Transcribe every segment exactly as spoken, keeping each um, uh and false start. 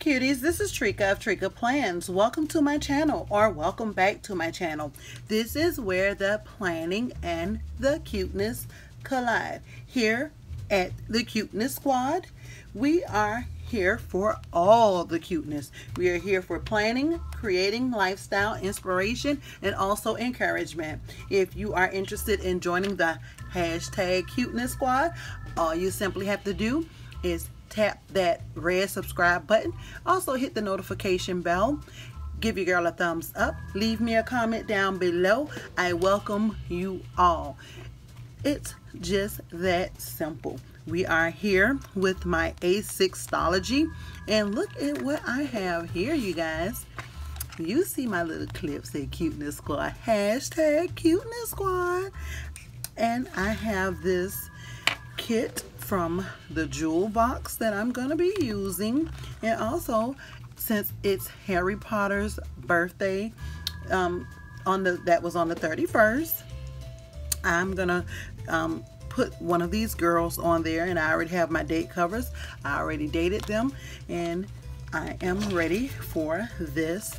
cuties, this is Tricka of Tricka Plans. Welcome to my channel, or welcome back to my channel. This is where the planning and the cuteness collide. Here at the Cuteness Squad, we are here for all the cuteness. We are here for planning, creating, lifestyle, inspiration, and also encouragement. If you are interested in joining the hashtag Cuteness Squad, all you simply have to do is tap that red subscribe button. Also hit the notification bell. Give your girl a thumbs up. Leave me a comment down below. I welcome you all. It's just that simple. We are here with my A six Stalogy, and look at what I have here, you guys. You see my little clips at Cuteness Squad, hashtag Cuteness Squad. And I have this kit from the Jewel Box that I'm gonna be using, and also since it's Harry Potter's birthday um, on the that was on the thirty-first, I'm gonna um, put one of these girls on there, and I already have my date covers. I already dated them, and I am ready for this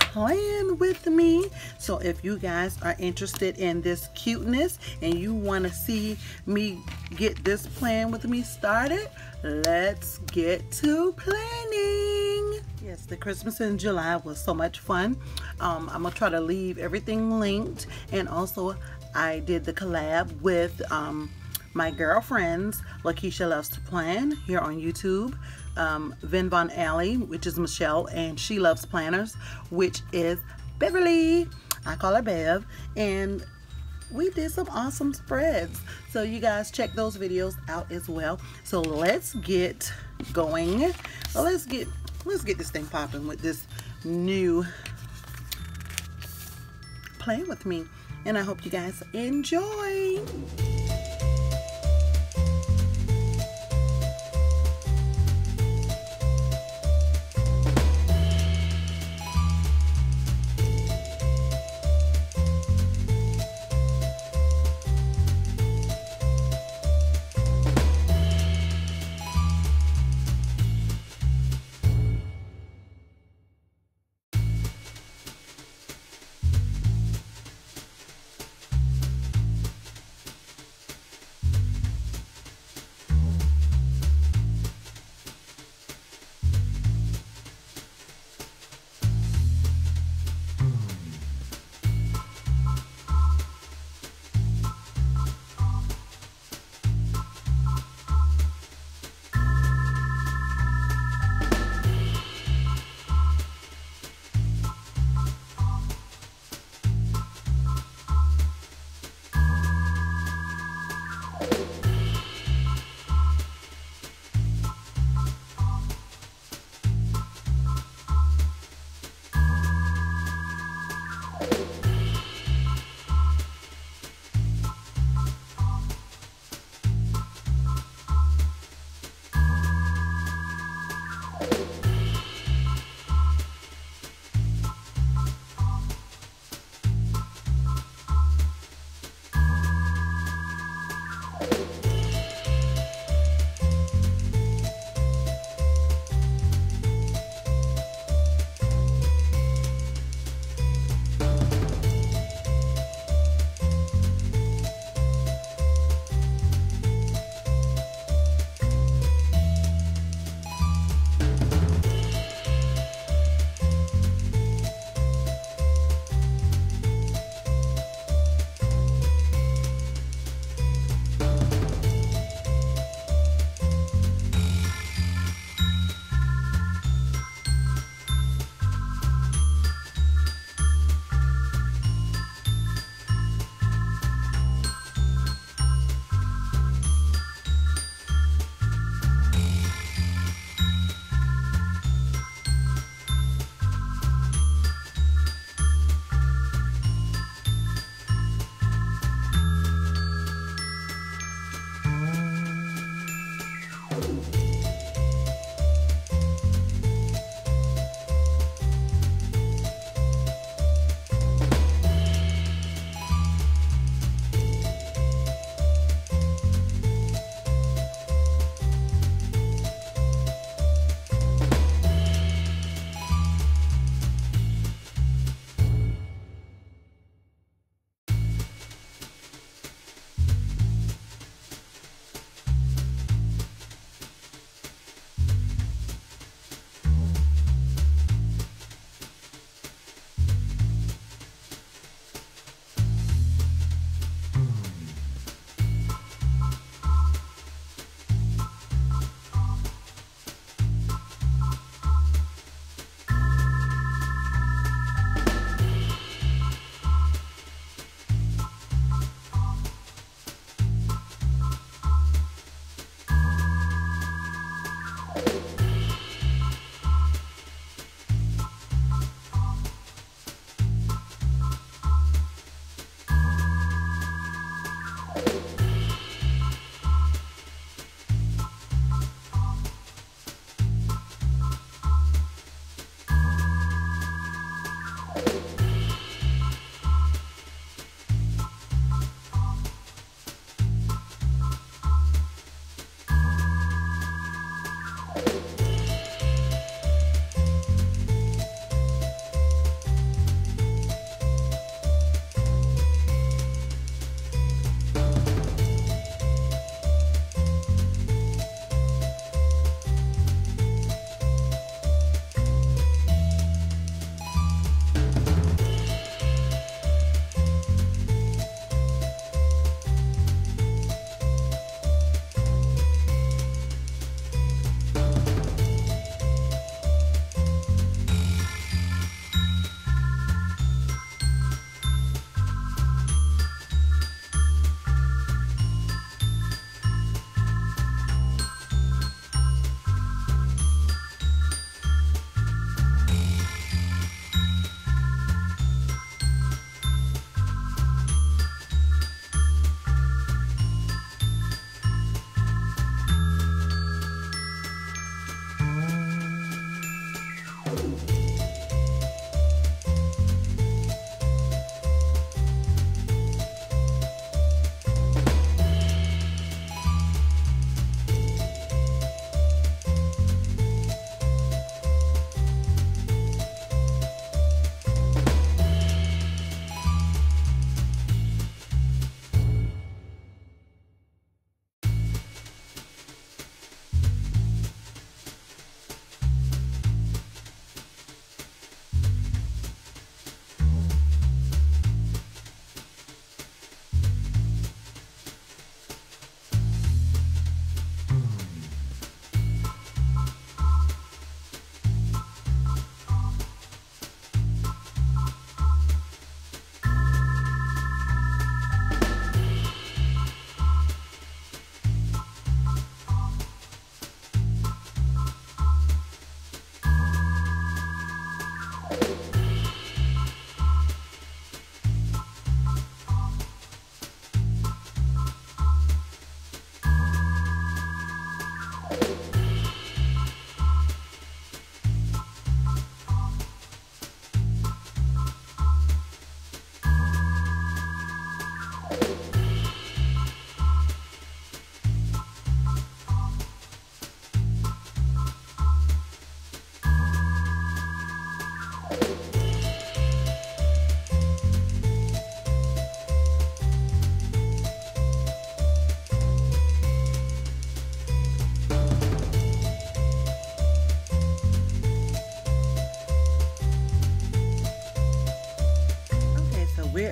plan with me. So if you guys are interested in this cuteness and you want to see me get this plan with me started, let's get to planning. Yes, the Christmas in July was so much fun. um, I'm gonna try to leave everything linked, and also I did the collab with um, my girlfriends, LaKeisha Loves to Plan here on YouTube, um, Vin Von Alley, which is Michelle, and She Loves Planners, which is Beverly. I call her Bev, and we did some awesome spreads. So you guys check those videos out as well. So let's get going. So let's get let's get this thing popping with this new plan with me, and I hope you guys enjoy.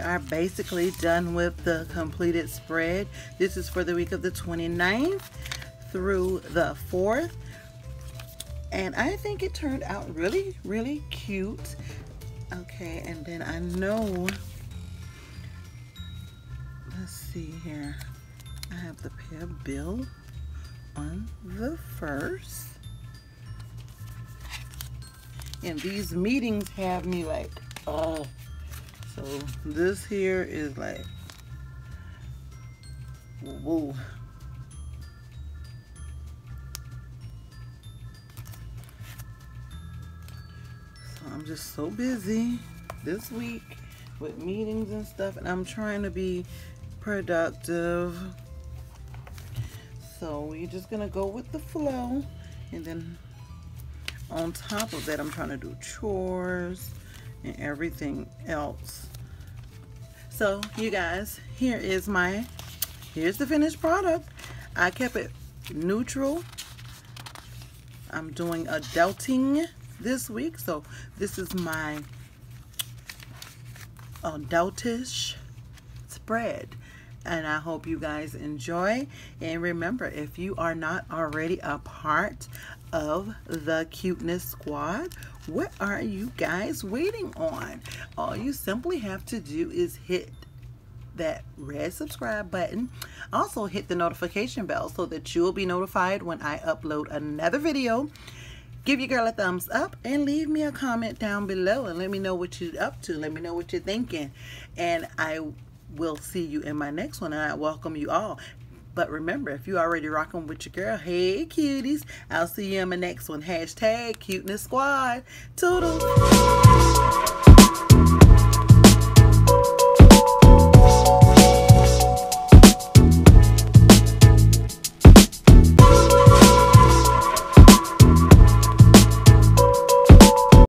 are basically done with the completed spread. This is for the week of the twenty-ninth through the fourth. And I think it turned out really, really cute. Okay, and then I know, let's see here. I have the pair bill on the first. And these meetings have me like, oh. So this here is like, whoa. I'm just so busy this week with meetings and stuff, and I'm trying to be productive, so we're just gonna go with the flow. And then on top of that, I'm trying to do chores and everything else. So you guys, here is my here's the finished product. I kept it neutral. I'm doing adulting this week, so this is my adultish spread, and I hope you guys enjoy. And remember, if you are not already a part of the cuteness squad, what are you guys waiting on? All you simply have to do is hit that red subscribe button. Also hit the notification bell so that you'll be notified when I upload another video. Give your girl a thumbs up and leave me a comment down below and let me know what you're up to. Let me know what you're thinking. And I will see you in my next one, and I welcome you all. But remember, if you're already rocking with your girl, hey cuties, I'll see you in my next one. Hashtag cuteness squad. Toodles.